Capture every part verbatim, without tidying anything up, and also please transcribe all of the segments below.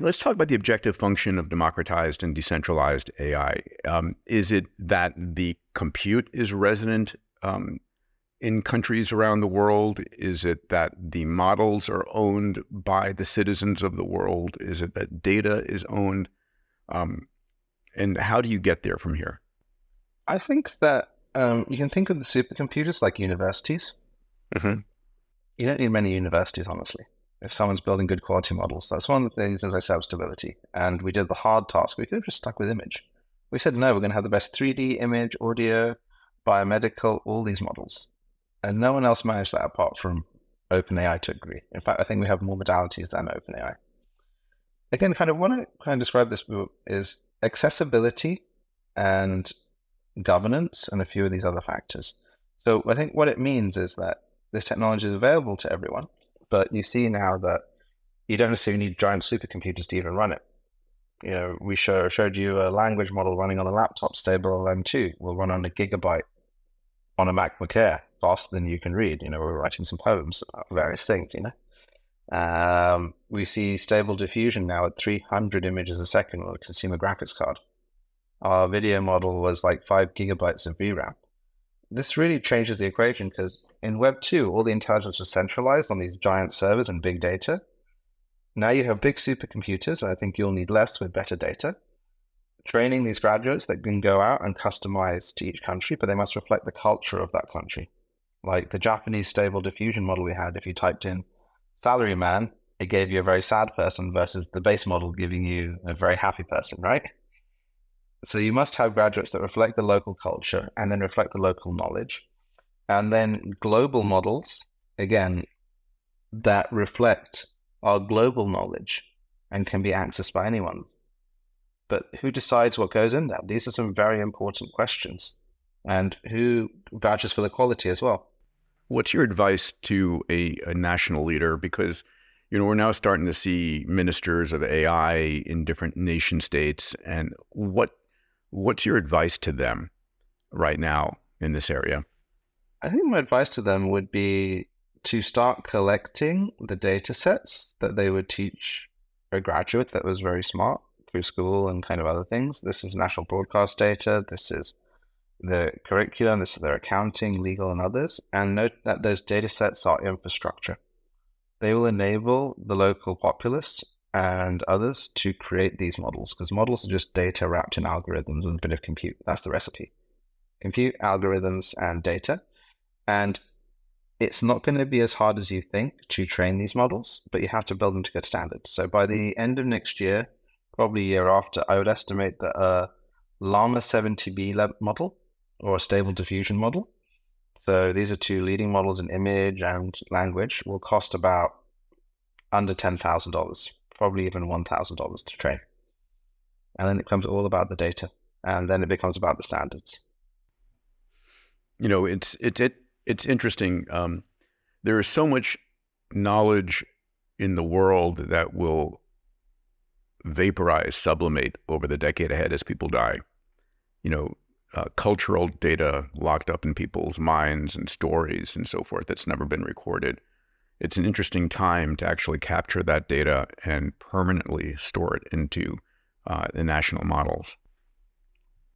Let's talk about the objective function of democratized and decentralized A I. Um, is it that the compute is resonant um, in countries around the world? Is it that the models are owned by the citizens of the world? Is it that data is owned? Um, and how do you get there from here? I think that um, you can think of the supercomputers like universities. Mm-hmm. You don't need many universities, honestly. If someone's building good quality models, that's one of the things, as I said, stability. And we did the hard task. We could have just stuck with image. We said, no, we're going to have the best three D, image, audio, biomedical, all these models. And no one else managed that apart from OpenAI to a degree. In fact, I think we have more modalities than OpenAI. Again, kind of what I kind of describe this book is accessibility and governance and a few of these other factors. So I think what it means is that this technology is available to everyone. But you see now that you don't necessarily need giant supercomputers to even run it. You know, we show, showed you a language model running on a laptop, Stable L M two, will run on a gigabyte on a MacBook Air faster than you can read. You know, we're writing some poems about various things, you know. Um, we see Stable Diffusion now at three hundred images a second on a consumer graphics card. Our video model was like five gigabytes of V RAM. This really changes the equation because in Web two, all the intelligence was centralized on these giant servers and big data. Now you have big supercomputers, and I think you'll need less with better data. Training these graduates that can go out and customize to each country, but they must reflect the culture of that country. Like the Japanese Stable Diffusion model we had, if you typed in salary man, it gave you a very sad person versus the base model giving you a very happy person, right? So you must have graduates that reflect the local culture and then reflect the local knowledge. And then global models, again, that reflect our global knowledge and can be accessed by anyone. But who decides what goes in that? These are some very important questions. And who vouches for the quality as well? What's your advice to a, a national leader? Because, you know, we're now starting to see ministers of A I in different nation states. And what What's your advice to them right now in this area? I think my advice to them would be to start collecting the data sets that they would teach a graduate that was very smart through school and kind of other things. This is national broadcast data. This is the curriculum. This is their accounting, legal, and others. And note that those data sets are infrastructure. They will enable the local populace and others to create these models, because models are just data wrapped in algorithms with a bit of compute. That's the recipe. Compute, algorithms, and data. And it's not going to be as hard as you think to train these models, but you have to build them to good standards. So by the end of next year, probably a year after, I would estimate that a Llama seventy B model or a Stable Diffusion model, so these are two leading models in image and language, will cost about under ten thousand dollars. Probably even one thousand dollars to train. And then it becomes all about the data. And then it becomes about the standards. You know, it's, it's, it, it's interesting. Um, there is so much knowledge in the world that will vaporize, sublimate over the decade ahead as people die. You know, uh, cultural data locked up in people's minds and stories and so forth that's never been recorded. It's an interesting time to actually capture that data and permanently store it into uh, the national models.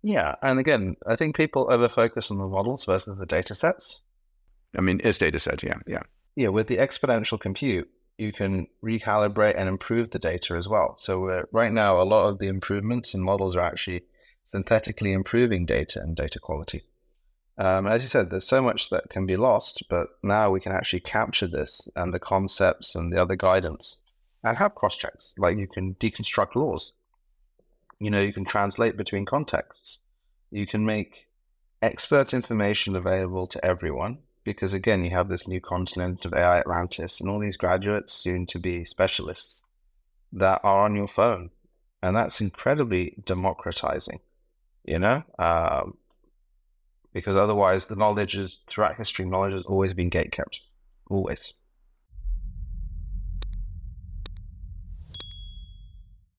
Yeah. And again, I think people over-focus on the models versus the data sets. I mean, it's data sets. Yeah. Yeah. Yeah. With the exponential compute, you can recalibrate and improve the data as well. So uh, right now, a lot of the improvements in models are actually synthetically improving data and data quality. Um, as you said, there's so much that can be lost, but now we can actually capture this and the concepts and the other guidance and have cross-checks. Like you can deconstruct laws. You know, you can translate between contexts. You can make expert information available to everyone because, again, you have this new continent of A I Atlantis and all these graduates soon-to-be specialists that are on your phone. And that's incredibly democratizing, you know? Um, Because otherwise, the knowledge is, throughout history, knowledge has always been gatekept, always.